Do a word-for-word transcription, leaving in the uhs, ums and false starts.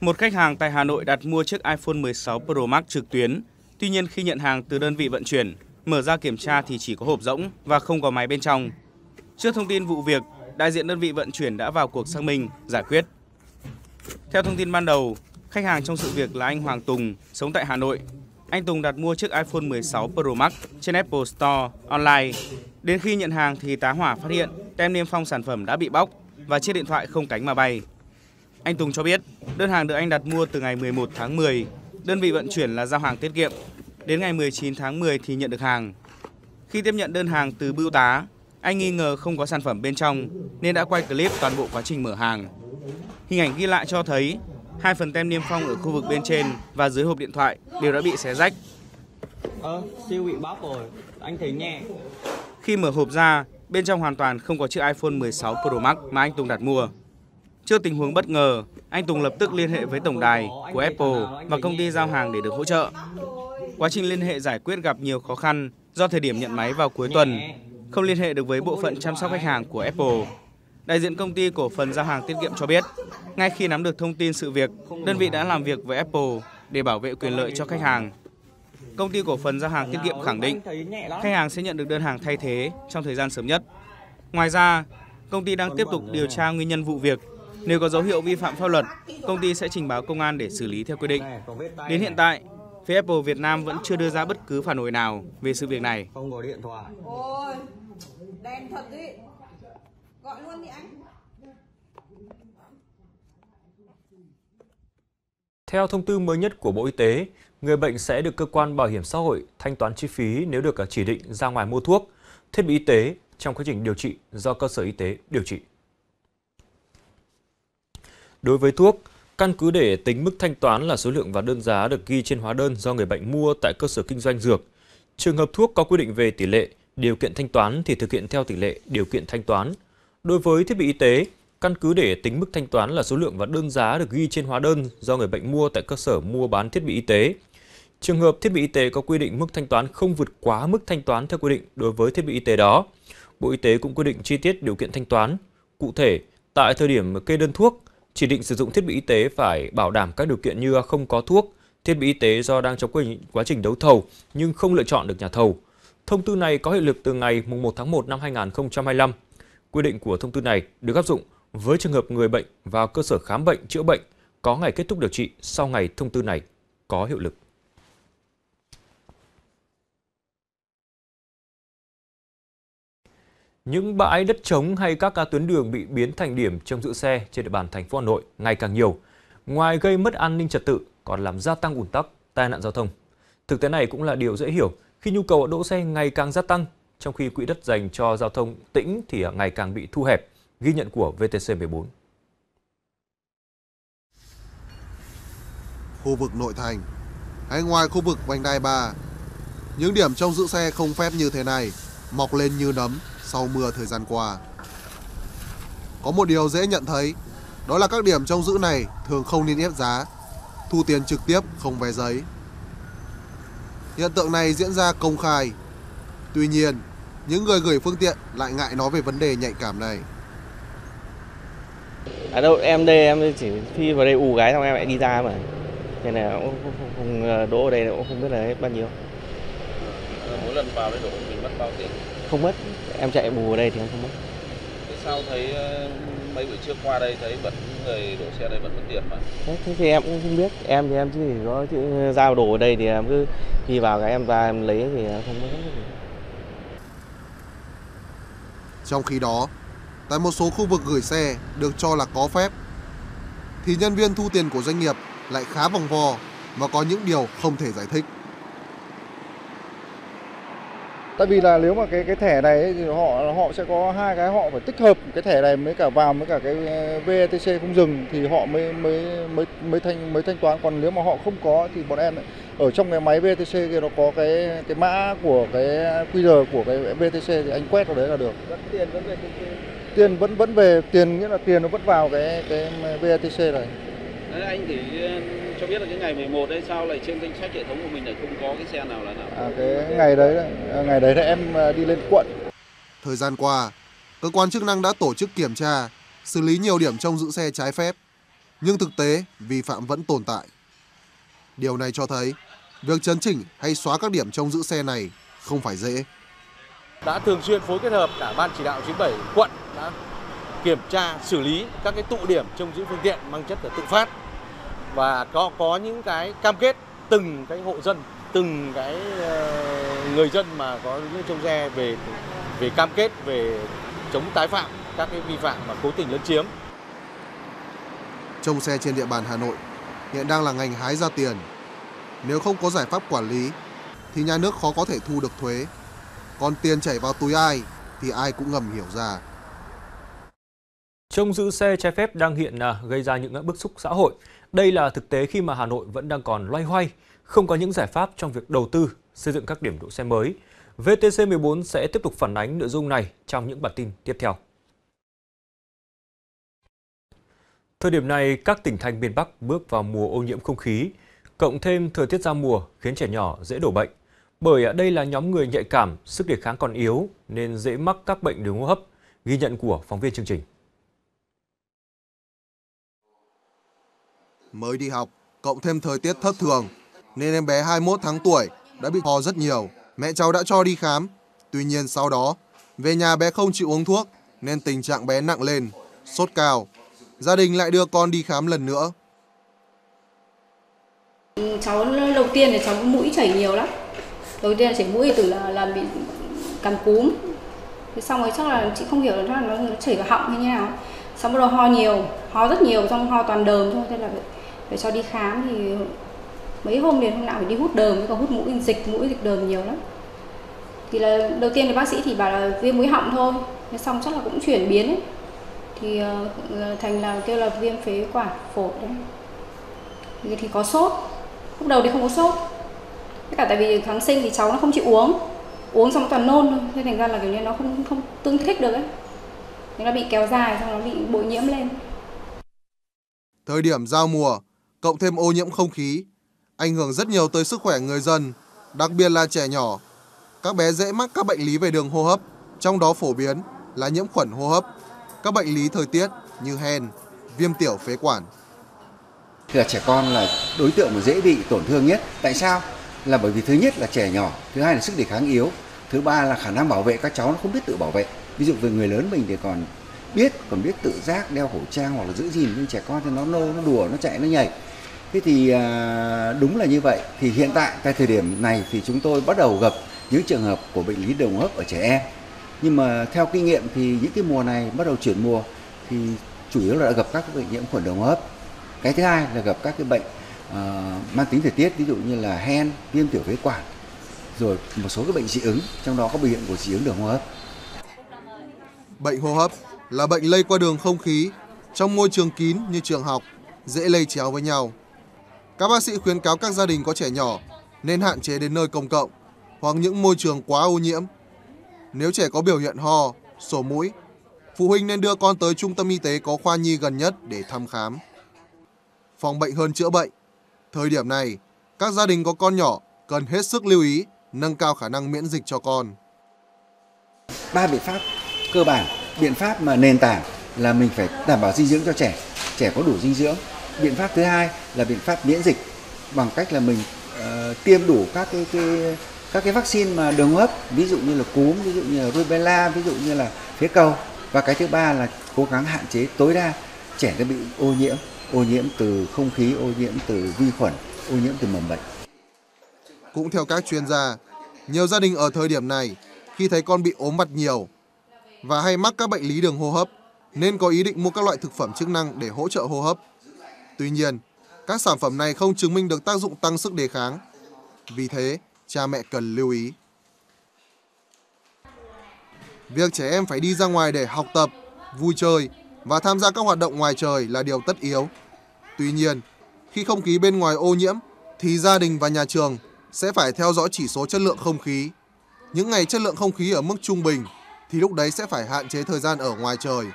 Một khách hàng tại Hà Nội đặt mua chiếc iPhone mười sáu Pro Max trực tuyến. Tuy nhiên khi nhận hàng từ đơn vị vận chuyển, mở ra kiểm tra thì chỉ có hộp rỗng và không có máy bên trong. Trước thông tin vụ việc, đại diện đơn vị vận chuyển đã vào cuộc xác minh, giải quyết. Theo thông tin ban đầu, khách hàng trong sự việc là anh Hoàng Tùng, sống tại Hà Nội. Anh Tùng đặt mua chiếc iPhone mười sáu Pro Max trên Apple Store online. Đến khi nhận hàng thì tá hỏa phát hiện tem niêm phong sản phẩm đã bị bóc và chiếc điện thoại không cánh mà bay. Anh Tùng cho biết, đơn hàng được anh đặt mua từ ngày mười một tháng mười, đơn vị vận chuyển là Giao hàng Tiết kiệm. Đến ngày mười chín tháng mười thì nhận được hàng. Khi tiếp nhận đơn hàng từ bưu tá, anh nghi ngờ không có sản phẩm bên trong nên đã quay clip toàn bộ quá trình mở hàng. Hình ảnh ghi lại cho thấy hai phần tem niêm phong ở khu vực bên trên và dưới hộp điện thoại đều đã bị xé rách. Ờ, siêu bị bóc rồi, anh thấy nhẹ. Khi mở hộp ra, bên trong hoàn toàn không có chiếc iPhone mười sáu Pro Max mà anh Tùng đặt mua. Trước tình huống bất ngờ, anh Tùng lập tức liên hệ với tổng đài của Apple và công ty giao hàng để được hỗ trợ. Quá trình liên hệ giải quyết gặp nhiều khó khăn do thời điểm nhận máy vào cuối tuần, không liên hệ được với bộ phận chăm sóc khách hàng của Apple. Đại diện công ty cổ phần Giao hàng Tiết kiệm cho biết, ngay khi nắm được thông tin sự việc, đơn vị đã làm việc với Apple để bảo vệ quyền lợi cho khách hàng. Công ty cổ phần Giao hàng Tiết kiệm khẳng định khách hàng sẽ nhận được đơn hàng thay thế trong thời gian sớm nhất. Ngoài ra, công ty đang tiếp tục điều tra nguyên nhân vụ việc. Nếu có dấu hiệu vi phạm pháp luật, công ty sẽ trình báo công an để xử lý theo quy định. Đến hiện tại, phía Apple Việt Nam vẫn chưa đưa ra bất cứ phản hồi nào về sự việc này. Gọi luôn đi anh. Theo thông tư mới nhất của Bộ Y tế, người bệnh sẽ được cơ quan bảo hiểm xã hội thanh toán chi phí nếu được chỉ định ra ngoài mua thuốc, thiết bị y tế trong quá trình điều trị do cơ sở y tế điều trị. Đối với thuốc, căn cứ để tính mức thanh toán là số lượng và đơn giá được ghi trên hóa đơn do người bệnh mua tại cơ sở kinh doanh dược. Trường hợp thuốc có quy định về tỷ lệ, điều kiện thanh toán thì thực hiện theo tỷ lệ, điều kiện thanh toán. Đối với thiết bị y tế, căn cứ để tính mức thanh toán là số lượng và đơn giá được ghi trên hóa đơn do người bệnh mua tại cơ sở mua bán thiết bị y tế. Trường hợp thiết bị y tế có quy định mức thanh toán không vượt quá mức thanh toán theo quy định đối với thiết bị y tế đó, Bộ Y tế cũng quy định chi tiết điều kiện thanh toán. Cụ thể, tại thời điểm kê đơn thuốc, chỉ định sử dụng thiết bị y tế phải bảo đảm các điều kiện như không có thuốc, thiết bị y tế do đang trong quá trình đấu thầu nhưng không lựa chọn được nhà thầu. Thông tư này có hiệu lực từ ngày mùng một tháng một năm hai nghìn không trăm hai mươi lăm. Quy định của thông tư này được áp dụng với trường hợp người bệnh vào cơ sở khám bệnh chữa bệnh có ngày kết thúc điều trị sau ngày thông tư này có hiệu lực. Những bãi đất trống hay các tuyến đường bị biến thành điểm trông giữ xe trên địa bàn thành phố Hà Nội ngày càng nhiều, ngoài gây mất an ninh trật tự còn làm gia tăng ùn tắc, tai nạn giao thông. Thực tế này cũng là điều dễ hiểu khi nhu cầu đỗ xe ngày càng gia tăng, trong khi quỹ đất dành cho giao thông tĩnh thì ngày càng bị thu hẹp, ghi nhận của V T C mười bốn. Khu vực nội thành hay ngoài khu vực vành đai ba, những điểm trông giữ xe không phép như thế này mọc lên như nấm sau mưa thời gian qua. Có một điều dễ nhận thấy, đó là các điểm trông giữ này thường không niêm yết giá, thu tiền trực tiếp không vé giấy. Hiện tượng này diễn ra công khai. Tuy nhiên, những người gửi phương tiện lại ngại nói về vấn đề nhạy cảm này. Ở đâu em đây em chỉ phi vào đây ù gái xong em lại đi ra mà. Nên là cũng không đỗ ở đây cũng không biết là hết bao nhiêu. Mỗi lần vào đây đổ mình mất bao tiền? Không mất, em chạy bù ở đây thì em không mất. Thế sao thấy mấy buổi trước qua đây thấy vẫn người đổ xe đây vẫn mất tiền mà? Thế thì em cũng không biết, em thì em chỉ có giao đổ ở đây thì em cứ khi vào cái em ra em lấy thì không mất. Trong khi đó, tại một số khu vực gửi xe được cho là có phép, thì nhân viên thu tiền của doanh nghiệp lại khá vòng vo và có những điều không thể giải thích. Tại vì là nếu mà cái cái thẻ này ấy, thì họ họ sẽ có hai cái, họ phải tích hợp cái thẻ này mới cả vào mới cả cái V E T C không dừng thì họ mới mới mới mới thanh mới thanh toán. Còn nếu mà họ không có thì bọn em ấy, ở trong cái máy V E T C kia nó có cái cái mã của cái Q R của cái V E T C thì anh quét vào đấy là được. Vẫn tiền vẫn về tiền vẫn vẫn về tiền nghĩa là tiền nó vẫn vào cái cái V E T C này. Đấy, anh thì cho biết là cái ngày mười một đấy sao lại trên danh sách hệ thống của mình lại không có cái xe nào là nào? À, cái ngày đấy đấy, ngày đấy là em đi lên quận. Thời gian qua, cơ quan chức năng đã tổ chức kiểm tra, xử lý nhiều điểm trông giữ xe trái phép. nhưng thực tế vi phạm vẫn tồn tại. Điều này cho thấy việc chấn chỉnh hay xóa các điểm trông giữ xe này không phải dễ. Đã thường xuyên phối kết hợp cả ban chỉ đạo chín mươi bảy quận đã kiểm tra xử lý các cái tụ điểm trông giữ phương tiện mang chất là tự phát, và có có những cái cam kết từng cái hộ dân, từng cái người dân mà có những trông xe về về cam kết về chống tái phạm các cái vi phạm mà cố tình lấn chiếm. Trông xe trên địa bàn Hà Nội hiện đang là ngành hái ra tiền. Nếu không có giải pháp quản lý thì nhà nước khó có thể thu được thuế. Còn tiền chảy vào túi ai thì ai cũng ngầm hiểu ra. Trông giữ xe trái phép đang hiện gây ra những bức xúc xã hội. Đây là thực tế khi mà Hà Nội vẫn đang còn loay hoay, không có những giải pháp trong việc đầu tư, xây dựng các điểm đỗ xe mới. vê tê xê mười bốn sẽ tiếp tục phản ánh nội dung này trong những bản tin tiếp theo. Thời điểm này, các tỉnh thành miền Bắc bước vào mùa ô nhiễm không khí, cộng thêm thời tiết ra mùa khiến trẻ nhỏ dễ đổ bệnh. Bởi đây là nhóm người nhạy cảm, sức đề kháng còn yếu nên dễ mắc các bệnh đường hô hấp, ghi nhận của phóng viên chương trình. Mới đi học, cộng thêm thời tiết thất thường, nên em bé hai mươi mốt tháng tuổi đã bị ho rất nhiều. Mẹ cháu đã cho đi khám, tuy nhiên sau đó, về nhà bé không chịu uống thuốc nên tình trạng bé nặng lên, sốt cao. Gia đình lại đưa con đi khám lần nữa. Cháu đầu tiên thì cháu mũi chảy nhiều lắm. Đầu tiên là chảy mũi từ là, là bị cảm cúm. Thế xong rồi chắc là chị không hiểu là nó chảy vào họng hay như nào. Xong bắt đầu ho nhiều, ho rất nhiều, xong ho toàn đờm thôi. Thế là phải cho đi khám thì mấy hôm liền hôm nào phải đi hút đờm, còn hút mũi dịch, mũi dịch đờm nhiều lắm. Thì là đầu tiên thì bác sĩ thì bảo là viêm mũi họng thôi. Thế xong chắc là cũng chuyển biến ấy. Thì thành là kêu là viêm phế quản phổi đấy. Thì, thì có sốt, lúc đầu thì không có sốt. Tất cả tại vì kháng sinh thì cháu nó không chịu uống, uống xong toàn nôn thôi, thế thành ra là kiểu như nó không không tương thích được ấy, nên nó bị kéo dài, xong nó bị bội nhiễm lên. Thời điểm giao mùa, cộng thêm ô nhiễm không khí, ảnh hưởng rất nhiều tới sức khỏe người dân, đặc biệt là trẻ nhỏ. Các bé dễ mắc các bệnh lý về đường hô hấp, trong đó phổ biến là nhiễm khuẩn hô hấp, các bệnh lý thời tiết như hen, viêm tiểu phế quản. Thì là trẻ con là đối tượng mà dễ bị tổn thương nhất. Tại sao? Là bởi vì thứ nhất là trẻ nhỏ, thứ hai là sức đề kháng yếu, thứ ba là khả năng bảo vệ các cháu nó không biết tự bảo vệ. Ví dụ về người lớn mình thì còn biết, còn biết tự giác đeo khẩu trang hoặc là giữ gìn, nhưng trẻ con thì nó nô, nó đùa, nó chạy, nó nhảy. Thế thì à, đúng là như vậy. Thì hiện tại tại thời điểm này thì chúng tôi bắt đầu gặp những trường hợp của bệnh lý đường hô hấp ở trẻ em. Nhưng mà theo kinh nghiệm thì những cái mùa này bắt đầu chuyển mùa thì chủ yếu là gặp các bệnh nhiễm khuẩn đường hô hấp. Cái thứ hai là gặp các cái bệnh Uh, mang tính thời tiết, ví dụ như là hen, viêm tiểu phế quản, rồi một số cái bệnh dị ứng, trong đó có biểu hiện của dị ứng đường hô hấp. Bệnh hô hấp là bệnh lây qua đường không khí trong môi trường kín như trường học, dễ lây chéo với nhau. Các bác sĩ khuyến cáo các gia đình có trẻ nhỏ nên hạn chế đến nơi công cộng hoặc những môi trường quá ô nhiễm. Nếu trẻ có biểu hiện ho, sổ mũi, phụ huynh nên đưa con tới trung tâm y tế có khoa nhi gần nhất để thăm khám. Phòng bệnh hơn chữa bệnh. Thời điểm này, các gia đình có con nhỏ cần hết sức lưu ý nâng cao khả năng miễn dịch cho con. Ba biện pháp cơ bản, biện pháp mà nền tảng là mình phải đảm bảo dinh dưỡng cho trẻ, trẻ có đủ dinh dưỡng. Biện pháp thứ hai là biện pháp miễn dịch bằng cách là mình uh, tiêm đủ các cái, cái các cái vaccine mà đường hô hấp, ví dụ như là cúm, ví dụ như là rubella, ví dụ như là phế cầu. Và cái thứ ba là cố gắng hạn chế tối đa trẻ đã bị ô nhiễm. Ô nhiễm từ không khí, ô nhiễm từ vi khuẩn, ô nhiễm từ mầm bệnh. Cũng theo các chuyên gia, nhiều gia đình ở thời điểm này khi thấy con bị ốm vặt nhiều và hay mắc các bệnh lý đường hô hấp nên có ý định mua các loại thực phẩm chức năng để hỗ trợ hô hấp. Tuy nhiên, các sản phẩm này không chứng minh được tác dụng tăng sức đề kháng. Vì thế, cha mẹ cần lưu ý. Việc trẻ em phải đi ra ngoài để học tập, vui chơi và tham gia các hoạt động ngoài trời là điều tất yếu. Tuy nhiên, khi không khí bên ngoài ô nhiễm thì gia đình và nhà trường sẽ phải theo dõi chỉ số chất lượng không khí. Những ngày chất lượng không khí ở mức trung bình thì lúc đấy sẽ phải hạn chế thời gian ở ngoài trời.